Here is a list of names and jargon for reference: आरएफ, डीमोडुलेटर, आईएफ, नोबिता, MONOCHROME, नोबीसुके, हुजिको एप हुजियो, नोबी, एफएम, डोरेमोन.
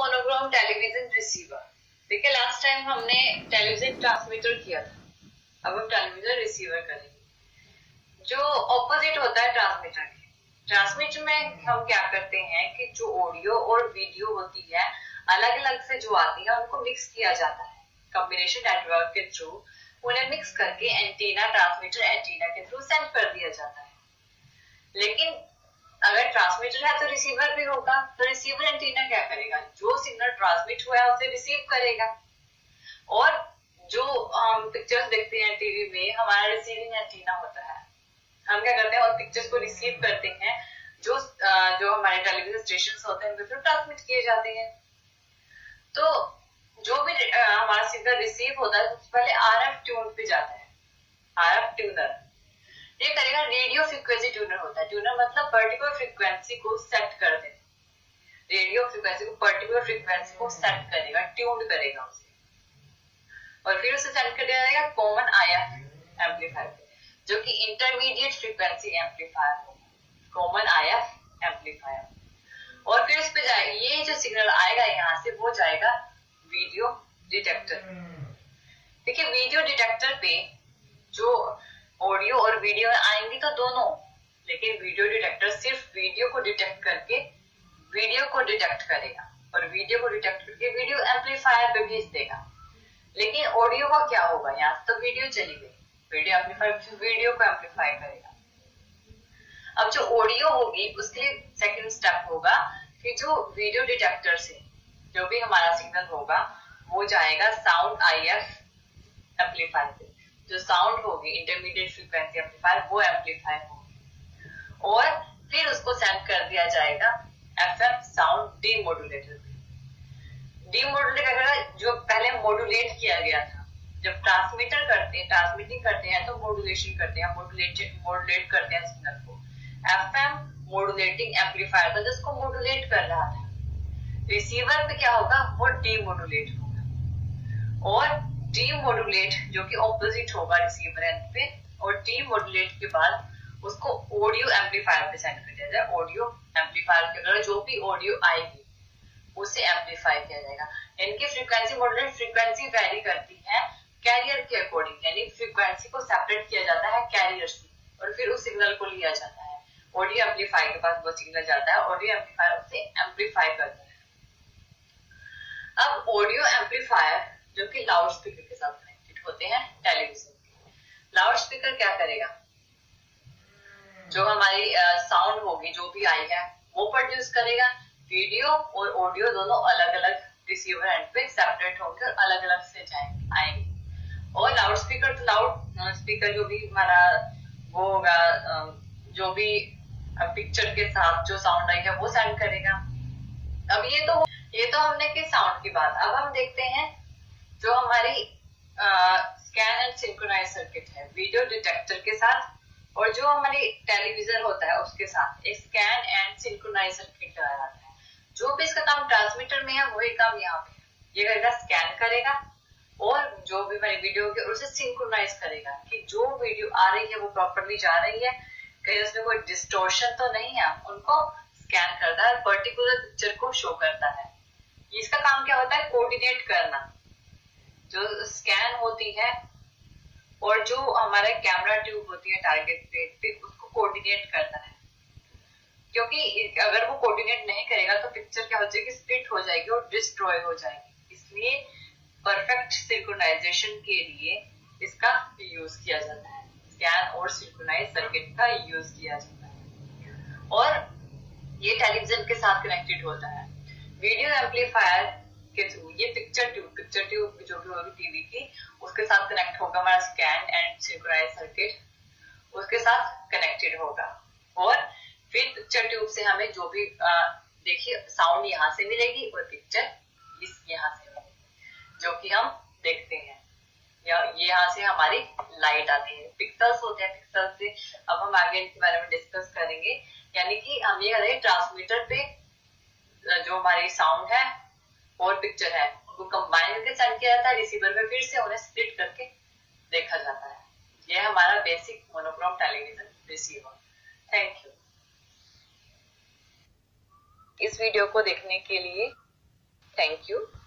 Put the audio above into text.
Monochrome television receiver. देखिए last time हमने television transmitter किया था, अब हम टेलीविजन रिसीवर करेंगे जो ऑपोजिट होता है ट्रांसमीटर के। ट्रांसमीटर में हम क्या करते हैं कि जो ऑडियो और वीडियो होती है अलग अलग से जो आती है उनको मिक्स किया जाता है कॉम्बिनेशन नेटवर्क के थ्रू, उन्हें मिक्स करके एंटीना ट्रांसमीटर एंटीना के थ्रू सेंड कर दिया जाता है। लेकिन अगर ट्रांसमीटर है तो रिसीवर भी होगा, तो रिसीवर एंटीना क्या करेगा, जो सिग्नल ट्रांसमिट हुआ है उसे रिसीव करेगा। और जो हम पिक्चर्स देखते हैं टीवी में हमारा रिसीविंग एंटीना होता है, हम क्या करते हैं और पिक्चर्स को रिसीव करते हैं जो हमारे टेलीविजन स्टेशंस होते हैं उनके थ्रू ट्रांसमिट किए जाते हैं। तो जो भी हमारा सिग्नल रिसीव होता है सबसे पहले आरएफ ट्यून पे जाता है। आरएफ ट्यूनर ये करेगा, रेडियो फ्रीक्वेंसी ट्यूनर होता है। ट्यूनर मतलब पर्टिकुलर फ्रीक्वेंसी को सेट कर दे, रेडियो फ्रीक्वेंसी को पर्टिकुलर फ्रीक्वेंसी को सेट करेगा, ट्यून करेगा उसे, और फिर उसे सेट कर दिया जाएगा कॉमन आईएफ एम्पलीफायर जो कि इंटरमीडिएट फ्रीक्वेंसी एम्पलीफायर होगा, कॉमन आईएफ एम्पलीफायर। और फिर इस पे जाएगा, ये जो सिग्नल आएगा यहाँ से वो जाएगा वीडियो डिटेक्टर। देखिए वीडियो डिटेक्टर पे जो ऑडियो और वीडियो आएंगी तो दोनों, लेकिन वीडियो डिटेक्टर सिर्फ वीडियो को डिटेक्ट करके वीडियो को डिटेक्ट करेगा और वीडियो को डिटेक्ट करके वीडियो एम्पलीफायर पे भेज देगा। लेकिन ऑडियो का क्या होगा, यहाँ से तो वीडियो चली गई, वीडियो को एम्पलीफाई करेगा। अब जो ऑडियो होगी उसके लिए सेकंड स्टेप होगा कि जो वीडियो डिटेक्टर से जो भी हमारा सिग्नल होगा वो जाएगा साउंड आईएफ एम्पलीफायर पे, जो साउंड होगी इंटरमीडिएट फ्रीक्वेंसी एम्पलीफायर वो एम्पलीफाई होगी, और फिर उसको सेंड कर दिया जाएगा एफएम साउंड डीमोडुलेटर पे। डीमोडुलेटर जो पहले मॉड्यूलेट किया गया था, जब ट्रांसमिटिंग करते हैं तो मॉड्यूलेशन करते हैं, मॉड्यूलेट करते हैं सिग्नल को। एफएम मॉड्यूलेटिंग एम्पलीफायर था जिसको मॉड्यूलेट कर रहा था। रिसीवर पे क्या होगा, वो डीमॉड्यूलेट होगा, और डीमॉड्यूलेट जो कि ऑपोजिट होगा रिसीवर एंड पे, और डीमॉड्यूलेट के बाद उसको ऑडियो एम्पलीफायर पे सेंड कर दिया जाए। ऑडियो एम्पलीफायर के अंदर जो भी ऑडियो आएगी उसे एम्पलीफाई किया जाएगा। इनकी फ्रीक्वेंसी मॉड्यूलेट फ्रीक्वेंसी वैरी करती है कैरियर के अकॉर्डिंग, यानी फ्रीक्वेंसी को सेपरेट किया जाता है कैरियर से और फिर उस सिग्नल को लिया जाता है ऑडियो एम्पलीफायर के पास, वो सिग्नल जाता है ऑडियो एम्पलीफायर उसे एम्पलीफाई करता है। अब ऑडियो एम्पलीफायर जो कि लाउड स्पीकर के साथ कनेक्टेड होते हैं टेलीविजन के, लाउड स्पीकर क्या करेगा, जो हमारी साउंड होगी जो भी आई है वो प्रोड्यूस करेगा, वीडियो और ऑडियो दोनों अलग अलग रिसीवर एंड पे सेपरेट होकर अलग अलग से आएंगे। और लाउड स्पीकर जो भी हमारा वो होगा, जो भी पिक्चर के साथ जो साउंड आएगा वो सेंड करेगा। अब ये तो हमने किस साउंड की बात, अब हम देखते हैं जो हमारी स्कैन एंड सिंक्रोनाइज सर्किट है वीडियो डिटेक्टर के साथ और जो हमारी टेलीविजन होता है उसके साथ एक स्कैन एंड सिंक्रोनाइज सर्किट लगाया जाता है। जो भी इसका काम ट्रांसमीटर में है वही काम यहाँ पे है, ये करेगा स्कैन करेगा और जो भी हमारी वीडियो होगी उसे सिंक्रोनाइज करेगा कि जो वीडियो आ रही है वो प्रॉपरली जा रही है, कहीं उसमें कोई डिस्टॉर्शन तो नहीं है, उनको स्कैन करता है, पर्टिकुलर पिक्चर को शो करता है। इसका काम क्या होता है, कोऑर्डिनेट करना। जो स्कैन होती है और जो हमारा कैमरा ट्यूब होती है टारगेट पे उसको कोऑर्डिनेट करता है, क्योंकि अगर वो कोऑर्डिनेट नहीं करेगा तो पिक्चर क्या हो जाएगी, स्प्लिट हो जाएगी और डिस्ट्रॉय हो जाएगी। इसलिए परफेक्ट सिंक्रोनाइजेशन के लिए इसका यूज किया जाता है, स्कैन और सिंक्रोनाइज सर्किट का यूज किया जाता है। और ये टेलीविजन के साथ कनेक्टेड होता है। वीडियो एम्पलीफायर के थ्रू ये पिक्चर ट्यूब जो भी होगी टीवी की उसके साथ कनेक्ट होगा, हमारा स्कैन एंड सिंक्रोनाइज सर्किट उसके साथ कनेक्टेड होगा। और फिर पिक्चर ट्यूब से हमें जो भी देखिए साउंड यहाँ से मिलेगी और पिक्चर इस यहाँ से मिलेगी जो कि हम देखते हैं, या यहाँ से हमारी लाइट आती है, पिक्सल्स होते हैं। पिक्सल्स से अब हम आगे इनके बारे में डिस्कस करेंगे। यानी कि हम ये करेंगे ट्रांसमीटर पे जो हमारी साउंड है और पिक्चर है उनको कंबाइन करके सेंड किया जाता है, रिसीवर पे फिर से उन्हें स्प्लिट करके देखा जाता है। यह हमारा basic monochrome television receiver. Thank you. इस वीडियो को देखने के लिए Thank you.